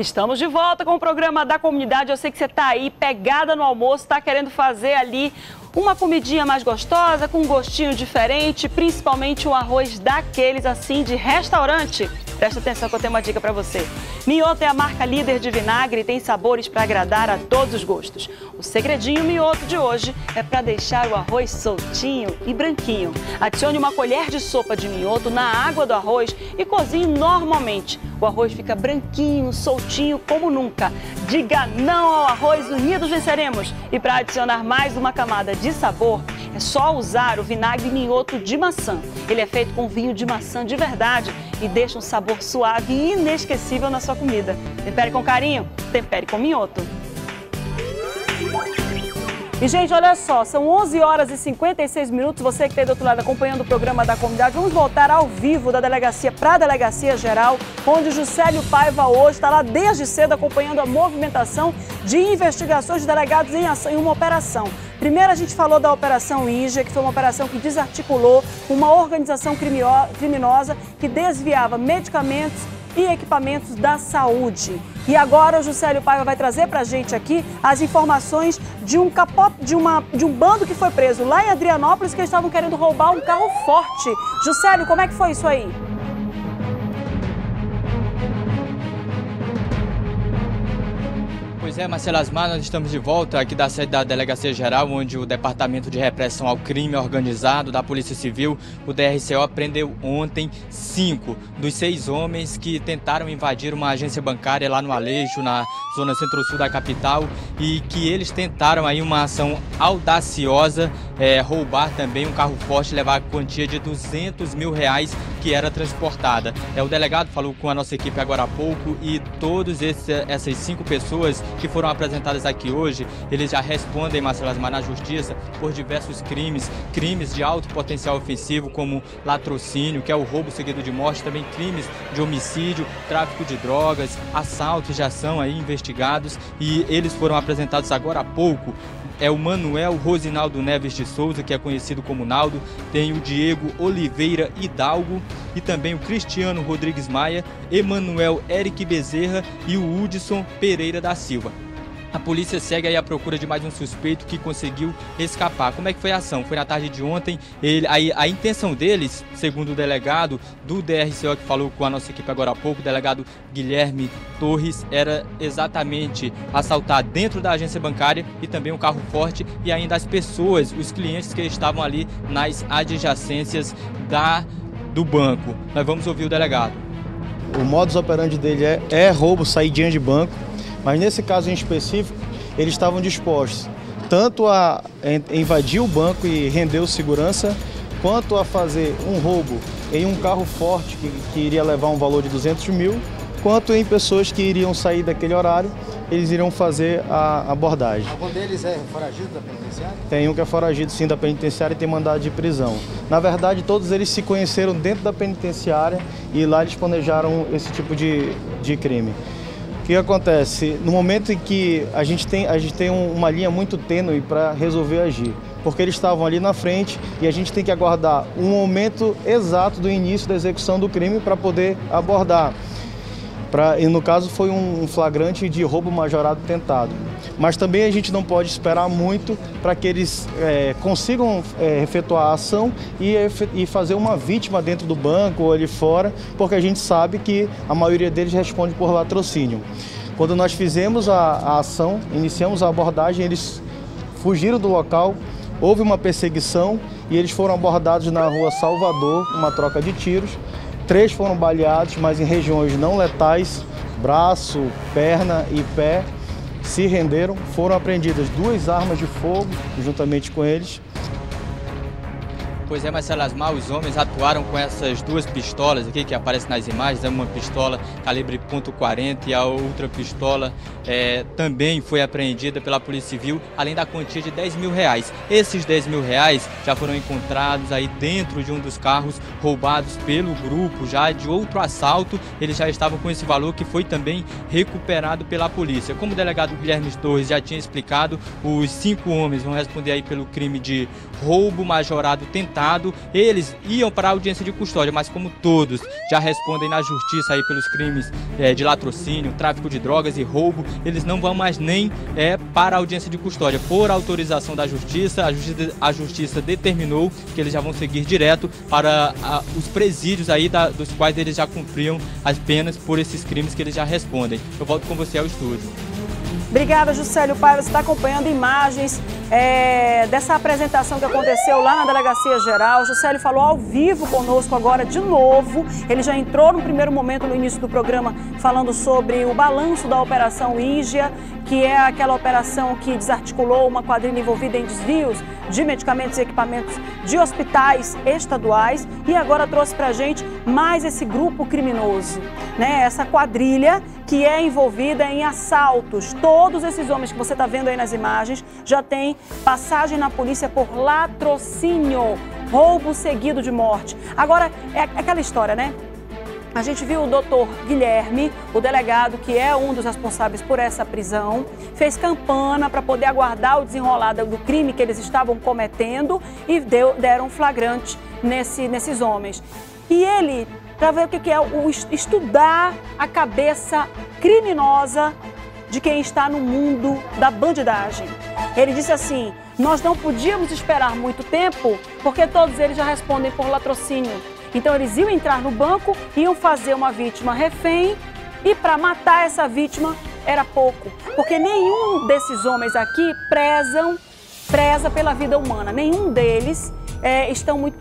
Estamos de volta com o programa da comunidade. Eu sei que você está aí pegada no almoço, está querendo fazer ali uma comidinha mais gostosa, com um gostinho diferente, principalmente um arroz daqueles assim de restaurante. Presta atenção que eu tenho uma dica para você. Minhoto é a marca líder de vinagre e tem sabores para agradar a todos os gostos. O segredinho Minhoto de hoje é para deixar o arroz soltinho e branquinho. Adicione uma colher de sopa de Minhoto na água do arroz e cozinhe normalmente. O arroz fica branquinho, soltinho como nunca. Diga não ao arroz, unidos venceremos. E para adicionar mais uma camada de sabor, é só usar o vinagre Minhoto de maçã. Ele é feito com vinho de maçã de verdade e deixa um sabor suave e inesquecível na sua comida. Tempere com carinho, tempere com Minhoto. E, gente, olha só, são 11 horas e 56 minutos. Você que está aí do outro lado acompanhando o programa da comunidade, vamos voltar ao vivo da delegacia para a Delegacia Geral, onde Juscelio Paiva hoje está lá desde cedo acompanhando a movimentação de investigações de delegados em ação em uma operação. Primeiro a gente falou da Operação IJA, que foi uma operação que desarticulou uma organização criminosa que desviava medicamentos e equipamentos da saúde. E agora o Juscelio Paiva vai trazer para a gente aqui as informações de um bando que foi preso lá em Adrianópolis, que eles estavam querendo roubar um carro forte. Juscelio, como é que foi isso aí? Pois é, Marcelo Asmar, nós estamos de volta aqui da sede da Delegacia Geral, onde o Departamento de Repressão ao Crime Organizado da Polícia Civil, o DRCO, prendeu ontem 5 dos 6 homens que tentaram invadir uma agência bancária lá no Aleixo, na zona centro-sul da capital, e que eles tentaram aí uma ação audaciosa, roubar também um carro forte e levar a quantia de R$200 mil que era transportada. O delegado falou com a nossa equipe agora há pouco e todas essas 5 pessoas que foram apresentadas aqui hoje, eles já respondem, Marcelo Asmar, na Justiça por diversos crimes de alto potencial ofensivo, como latrocínio, que é o roubo seguido de morte, também crimes de homicídio, tráfico de drogas, assaltos já são aí investigados e eles foram apresentados agora há pouco. É o Manuel Rosinaldo Neves de Souza, que é conhecido como Naldo, tem o Diego Oliveira Hidalgo e também o Cristiano Rodrigues Maia, Emanuel Eric Bezerra e o Hudson Pereira da Silva. A polícia segue aí à procura de mais um suspeito que conseguiu escapar. Como é que foi a ação? Foi na tarde de ontem. A intenção deles, segundo o delegado do DRCO que falou com a nossa equipe agora há pouco, o delegado Guilherme Torres, era exatamente assaltar dentro da agência bancária e também um carro forte e ainda as pessoas, os clientes que estavam ali nas adjacências do banco. Nós vamos ouvir o delegado. O modus operandi dele é roubo, saidinha de banco. Mas nesse caso em específico, eles estavam dispostos tanto a invadir o banco e render o segurança, quanto a fazer um roubo em um carro forte que iria levar um valor de 200 mil, quanto em pessoas que iriam sair daquele horário, eles iriam fazer a abordagem. Algum deles é foragido da penitenciária? Tem um que é foragido sim da penitenciária e tem mandado de prisão. Na verdade, todos eles se conheceram dentro da penitenciária e lá eles planejaram esse tipo de crime. O que acontece? No momento em que a gente tem uma linha muito tênue para resolver agir, porque eles estavam ali na frente e a gente tem que aguardar o momento exato do início da execução do crime para poder abordar. E no caso foi um flagrante de roubo majorado tentado. Mas também a gente não pode esperar muito para que eles consigam efetuar a ação e fazer uma vítima dentro do banco ou ali fora, porque a gente sabe que a maioria deles responde por latrocínio. Quando nós fizemos a ação, iniciamos a abordagem, eles fugiram do local, houve uma perseguição e eles foram abordados na rua Salvador, uma troca de tiros. 3 foram baleados, mas em regiões não letais, braço, perna e pé, se renderam. Foram apreendidas 2 armas de fogo, juntamente com eles. Pois é, Marcelo Asmar, os homens atuaram com essas 2 pistolas aqui que aparecem nas imagens, uma pistola calibre .40 e a outra pistola também foi apreendida pela Polícia Civil, além da quantia de R$10 mil. Esses R$10 mil já foram encontrados aí dentro de um dos carros roubados pelo grupo, já de outro assalto, eles já estavam com esse valor que foi também recuperado pela polícia. Como o delegado Guilherme Torres já tinha explicado, os 5 homens vão responder aí pelo crime de roubo majorado tentado autuado, eles iam para a audiência de custódia, mas como todos já respondem na justiça aí pelos crimes de latrocínio, tráfico de drogas e roubo, eles não vão mais nem para a audiência de custódia. Por autorização da justiça, a justiça determinou que eles já vão seguir direto para os presídios aí dos quais eles já cumpriam as penas por esses crimes que eles já respondem. Eu volto com você ao estúdio. Obrigada, Juscelio Paiva. Você está acompanhando imagens dessa apresentação que aconteceu lá na Delegacia Geral. O Juscelio falou ao vivo conosco agora de novo. Ele já entrou no primeiro momento, no início do programa, falando sobre o balanço da Operação Ígia, que é aquela operação que desarticulou uma quadrilha envolvida em desvios de medicamentos e equipamentos de hospitais estaduais. E agora trouxe para a gente mais esse grupo criminoso, né? Essa quadrilha que é envolvida em assaltos. Todos esses homens que você está vendo aí nas imagens já têm passagem na polícia por latrocínio, roubo seguido de morte. Agora, é aquela história, né? A gente viu o doutor Guilherme, o delegado que é um dos responsáveis por essa prisão, fez campana para poder aguardar o desenrolar do crime que eles estavam cometendo e deram flagrante nesses homens. E ele, para ver o que é estudar a cabeça criminosa de quem está no mundo da bandidagem. Ele disse assim: nós não podíamos esperar muito tempo porque todos eles já respondem por latrocínio. Então eles iam entrar no banco, iam fazer uma vítima refém e para matar essa vítima era pouco. Porque nenhum desses homens aqui preza pela vida humana, nenhum deles está muito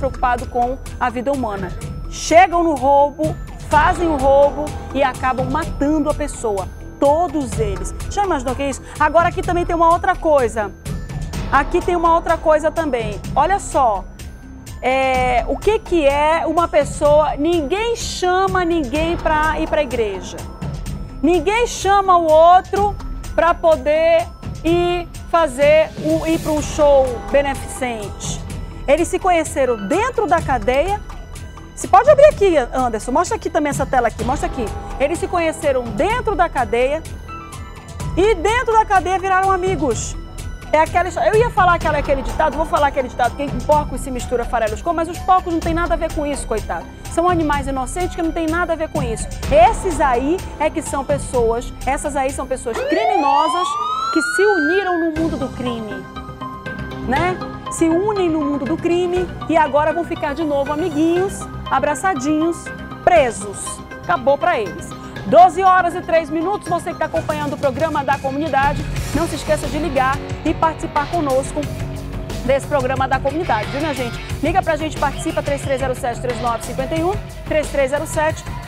preocupado com a vida humana. Chegam no roubo, fazem o roubo e acabam matando a pessoa. Todos eles. Já imaginou o que é isso? Agora aqui também tem uma outra coisa. Aqui tem uma outra coisa também. Olha só. O que é uma pessoa... Ninguém chama ninguém para ir para a igreja. Ninguém chama o outro para poder ir para um show beneficente. Eles se conheceram dentro da cadeia. Você pode abrir aqui, Anderson, mostra aqui também essa tela aqui, mostra aqui. Eles se conheceram dentro da cadeia e dentro da cadeia viraram amigos. É aquela história. Eu ia falar aquele ditado, vou falar aquele ditado, quem porcos se mistura farelos com, mas os porcos não tem nada a ver com isso, coitado. São animais inocentes que não tem nada a ver com isso. Essas aí são pessoas criminosas que se uniram no mundo do crime, né? Se unem no mundo do crime e agora vão ficar de novo amiguinhos, abraçadinhos, presos. Acabou pra eles. 12h03, você que está acompanhando o programa da comunidade, não se esqueça de ligar e participar conosco desse programa da comunidade, viu, minha gente? Liga pra gente, participa, 3307-3951,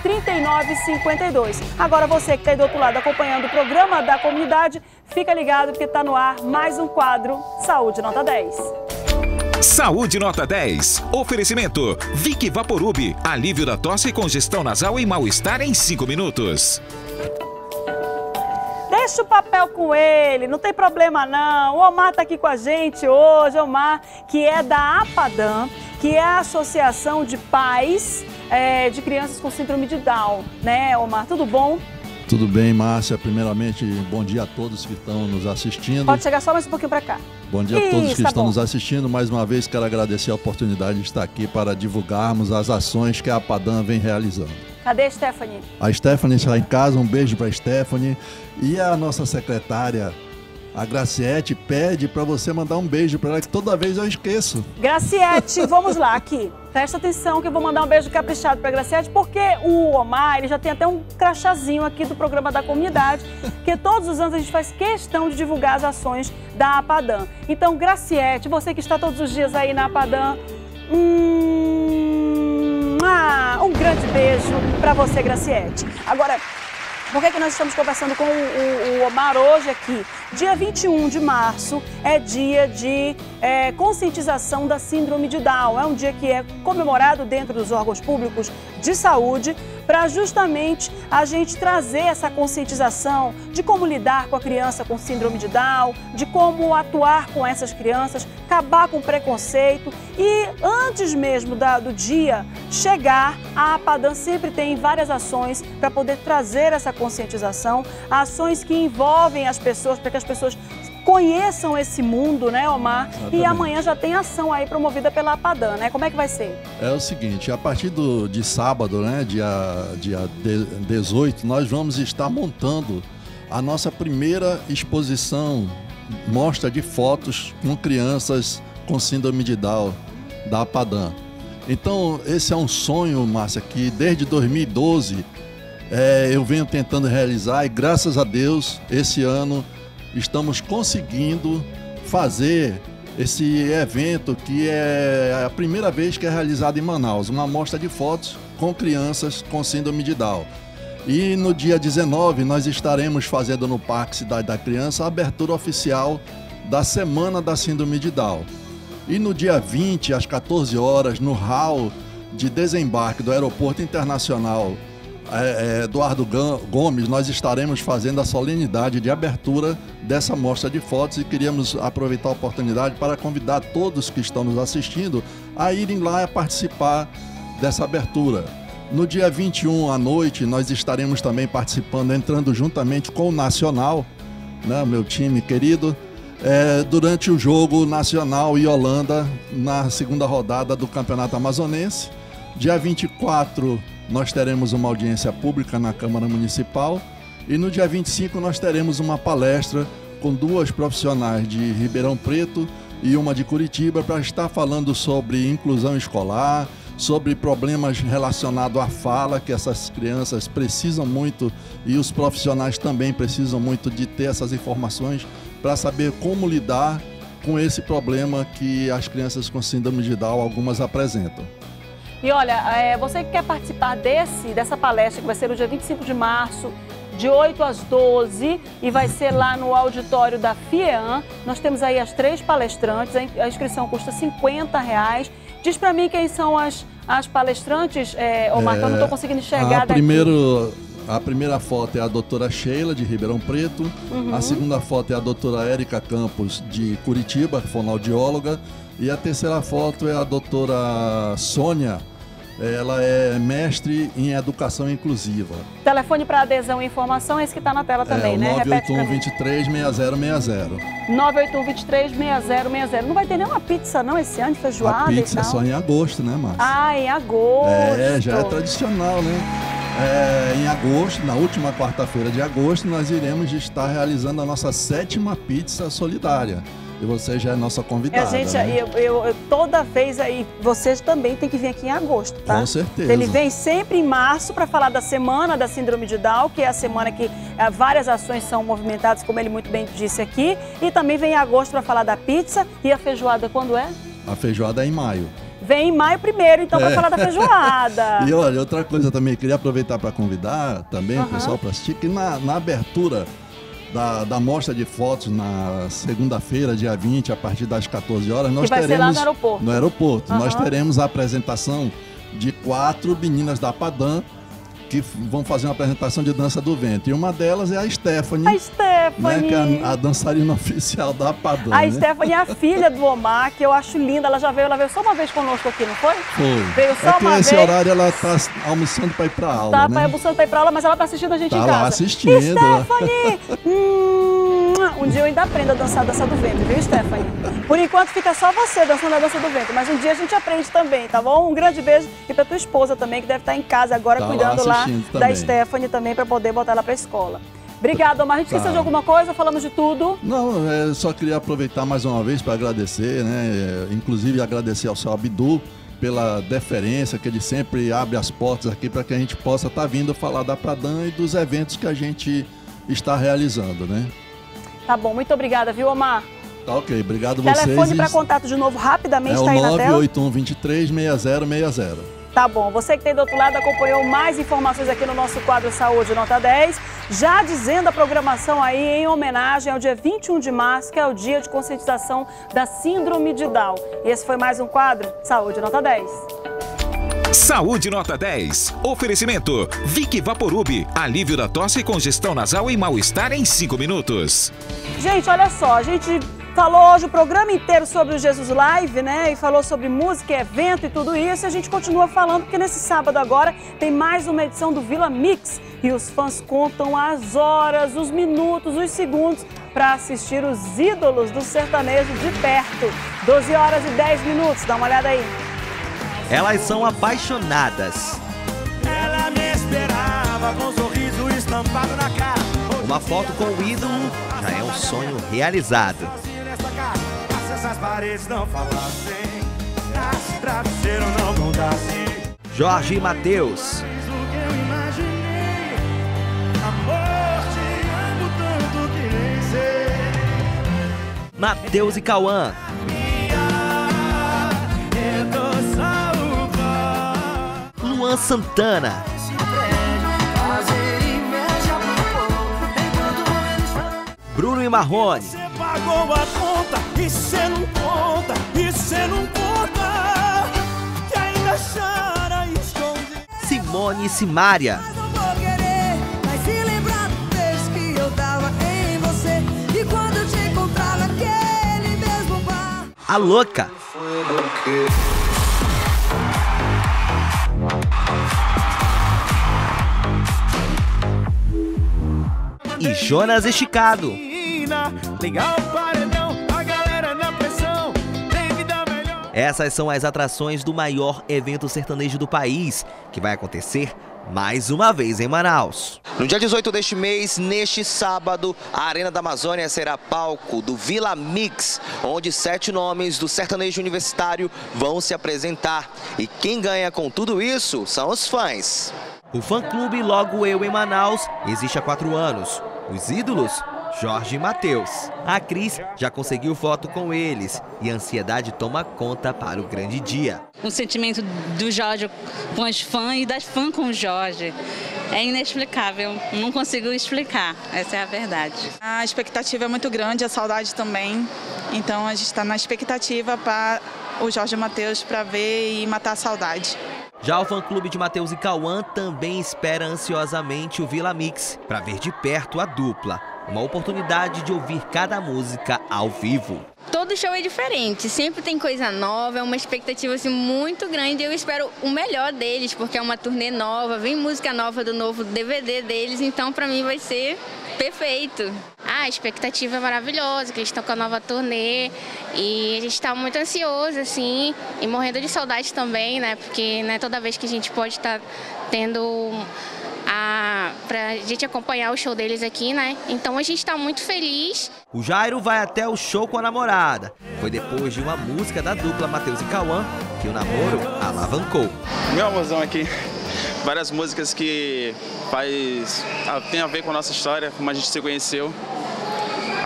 3307-3952. Agora você que está aí do outro lado acompanhando o programa da comunidade, fica ligado que está no ar mais um quadro Saúde Nota 10. Saúde Nota 10. Oferecimento Vick Vaporub. Alívio da tosse, congestão nasal e mal-estar em 5 minutos. Deixa o papel com ele, não tem problema não. O Omar está aqui com a gente hoje, Omar, que é da APADAM, que é a Associação de Pais de Crianças com Síndrome de Down. Né, Omar? Tudo bom? Tudo bem, Márcia. Primeiramente, bom dia a todos que estão nos assistindo. Pode chegar só mais um pouquinho para cá. Bom dia a todos que estão nos assistindo. Mais uma vez, quero agradecer a oportunidade de estar aqui para divulgarmos as ações que a APADAM vem realizando. Cadê a Stephanie? A Stephanie está em casa. Um beijo para a Stephanie. E a nossa secretária, a Graciete, pede para você mandar um beijo para ela, que toda vez eu esqueço. Graciete, vamos lá aqui. Presta atenção que eu vou mandar um beijo caprichado para a Graciete, porque o Omar ele já tem até um crachazinho aqui do programa da comunidade, que todos os anos a gente faz questão de divulgar as ações da APADAM. Então, Graciete, você que está todos os dias aí na APADAM, um grande beijo para você, Graciete. Agora, por que nós estamos conversando com o Omar hoje aqui? Dia 21 de março é dia de conscientização da síndrome de Down. É um dia que é comemorado dentro dos órgãos públicos de saúde para justamente a gente trazer essa conscientização de como lidar com a criança com síndrome de Down, de como atuar com essas crianças, acabar com o preconceito. E antes mesmo do dia chegar, a APADAM sempre tem várias ações para poder trazer essa conscientização, ações que envolvem as pessoas, para que as pessoas conheçam esse mundo, né, Omar? Exatamente. E amanhã já tem ação aí promovida pela APADAM, né? Como é que vai ser? É o seguinte, a partir de sábado, né, dia 18, nós vamos estar montando a nossa primeira exposição, mostra de fotos com crianças com síndrome de Down, da APADAM. Então, esse é um sonho, Márcia, que desde 2012 eu venho tentando realizar e, graças a Deus, esse ano estamos conseguindo fazer esse evento que é a primeira vez que é realizado em Manaus, uma amostra de fotos com crianças com síndrome de Down. E no dia 19 nós estaremos fazendo no Parque Cidade da Criança a abertura oficial da Semana da Síndrome de Down. E no dia 20, às 14 horas, no hall de desembarque do Aeroporto Internacional Eduardo Gomes, nós estaremos fazendo a solenidade de abertura dessa mostra de fotos e queríamos aproveitar a oportunidade para convidar todos que estão nos assistindo a irem lá e participar dessa abertura. No dia 21 à noite, nós estaremos também participando, entrando juntamente com o Nacional, né, meu time querido, durante o jogo Nacional e Holanda, na segunda rodada do Campeonato Amazonense. Dia 24, nós teremos uma audiência pública na Câmara Municipal e no dia 25 nós teremos uma palestra com duas profissionais de Ribeirão Preto e uma de Curitiba para estar falando sobre inclusão escolar, sobre problemas relacionados à fala, que essas crianças precisam muito e os profissionais também precisam muito de ter essas informações para saber como lidar com esse problema que as crianças com síndrome de Down, algumas apresentam. E olha, você que quer participar dessa palestra, que vai ser no dia 25 de março, de 8 às 12, e vai ser lá no auditório da FIEAM, nós temos aí as 3 palestrantes, a inscrição custa R$50. Diz para mim quem são as palestrantes, Omar, que eu não estou conseguindo enxergar daqui. A primeira foto é a doutora Sheila, de Ribeirão Preto. Uhum. A segunda foto é a doutora Érica Campos, de Curitiba, fonoaudióloga. E a terceira foto é a doutora Sônia. Ela é mestre em educação inclusiva. Telefone para adesão e informação é esse que está na tela também, né? 981-23-6060. 981-23-6060. Não vai ter nenhuma pizza não esse ano, feijoada e tal? A pizza é só em agosto, né, Márcia? Ah, em agosto. Já é tradicional, né? Em agosto, na última quarta-feira de agosto, nós iremos estar realizando a nossa 7ª pizza solidária. E você já é nossa convidada. Gente, né? eu toda vez aí, vocês também têm que vir aqui em agosto, tá? Com certeza. Ele vem sempre em março para falar da Semana da Síndrome de Down, que é a semana que várias ações são movimentadas, como ele muito bem disse aqui. E também vem em agosto para falar da pizza. E a feijoada quando é? A feijoada é em maio. Vem em maio primeiro, então, para falar da feijoada. E olha, outra coisa também, queria aproveitar para convidar também o pessoal para assistir, que na abertura da mostra de fotos, na segunda-feira, dia 20, a partir das 14 horas, nós teremos... Que vai ser lá no aeroporto. No aeroporto. Nós teremos a apresentação de 4 meninas da APADAM, que vão fazer uma apresentação de dança do ventre. E uma delas é a Stephanie. A Stephanie! Né, que é a dançarina oficial da APADAM. A Stephanie é a filha do Omar, que eu acho linda. Ela veio só uma vez conosco aqui, não foi? Foi. Veio só uma vez. Nesse horário ela está almoçando para ir para aula, né? Está almoçando para ir para aula, mas ela está assistindo a gente em casa. Está assistindo. Stephanie! Um dia eu ainda aprendo a dançar a dança do ventre, viu, Stephanie? Por enquanto fica só você dançando a dança do ventre, mas um dia a gente aprende também, tá bom? Um grande beijo e para tua esposa também, que deve estar em casa agora cuidando lá da Stephanie também, para poder botar ela para a escola. Obrigada, Omar. A gente esqueceu de alguma coisa? Falamos de tudo? Não, eu só queria aproveitar mais uma vez para agradecer, né? Inclusive agradecer ao seu Abdu pela deferência, que ele sempre abre as portas aqui para que a gente possa estar vindo falar da APADAM e dos eventos que a gente está realizando, né? Tá bom, muito obrigada, viu, Omar? Tá ok, obrigado vocês. Telefone para contato de novo rapidamente, tá aí na tela. 981-23-6060. Tá bom, você que tem do outro lado acompanhou mais informações aqui no nosso quadro Saúde Nota 10, já dizendo a programação aí em homenagem ao dia 21 de março, que é o dia de conscientização da Síndrome de Down. Esse foi mais um quadro Saúde Nota 10. Saúde Nota 10. Oferecimento. Vick Vaporub. Alívio da tosse, congestão nasal e mal-estar em 5 minutos. Gente, olha só. A gente falou hoje o programa inteiro sobre o Jesus Live, né? E falou sobre música, evento e tudo isso. E a gente continua falando porque nesse sábado agora tem mais uma edição do Vila Mix. E os fãs contam as horas, os minutos, os segundos para assistir os ídolos do sertanejo de perto. 12 horas e 10 minutos, dá uma olhada aí. Elas são apaixonadas. Ela me esperava com um sorriso estampado na cara. Uma foto com o ídolo já é um sonho realizado. Jorge e Matheus. Matheus e Kauan. Luan Santana. Bruno e Marrone. Simone e Simária. A Louca. E Jonas Esticado. Essas são as atrações do maior evento sertanejo do país, que vai acontecer mais uma vez em Manaus. No dia 18 deste mês, neste sábado, a Arena da Amazônia será palco do Vila Mix, onde 7 nomes do sertanejo universitário vão se apresentar. E quem ganha com tudo isso são os fãs. O fã-clube Logo Eu em Manaus existe há 4 anos. Os ídolos? Jorge e Matheus. A Cris já conseguiu foto com eles e a ansiedade toma conta para o grande dia. O sentimento do Jorge com as fãs e das fãs com o Jorge é inexplicável, não consigo explicar, essa é a verdade. A expectativa é muito grande, a saudade também, então a gente está na expectativa para o Jorge e Matheus para ver e matar a saudade. Já o fã-clube de Matheus e Kauan também espera ansiosamente o Vila Mix para ver de perto a dupla. Uma oportunidade de ouvir cada música ao vivo. Todo show é diferente, sempre tem coisa nova, é uma expectativa assim, muito grande. Eu espero o melhor deles, porque é uma turnê nova, vem música nova do novo DVD deles, então pra mim vai ser perfeito. A expectativa é maravilhosa, que eles estão com a nova turnê e a gente está muito ansioso assim e morrendo de saudade também, né? Porque não é toda vez que a gente pode estar tendo... pra gente acompanhar o show deles aqui, né? Então a gente tá muito feliz. O Jairo vai até o show com a namorada. Foi depois de uma música da dupla Matheus e Kauan que o namoro alavancou. Meu amorzão aqui, várias músicas que tem a ver com a nossa história, como a gente se conheceu.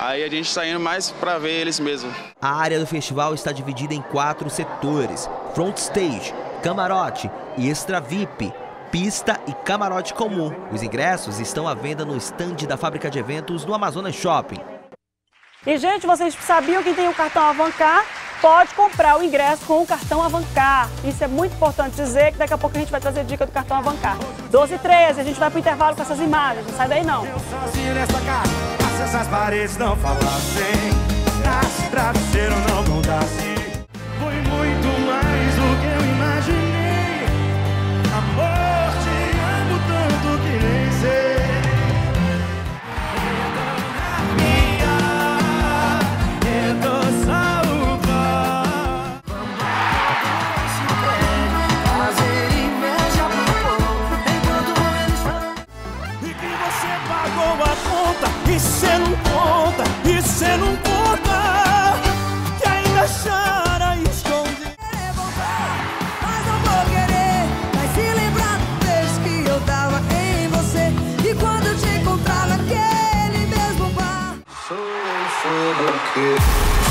Aí a gente tá indo mais pra ver eles mesmo. A área do festival está dividida em 4 setores. Front stage, camarote e extra VIP. Pista e camarote comum. Os ingressos estão à venda no estande da fábrica de eventos do Amazonas Shopping. E, gente, vocês sabiam que tem o cartão Avancar? Pode comprar o ingresso com o cartão Avancar. Isso é muito importante dizer, que daqui a pouco a gente vai trazer dica do cartão Avancar. 12h13, a gente vai pro intervalo com essas imagens. Não sai daí, não. Foi muito mais do que eu imaginei. Amor. Sou um fogo que...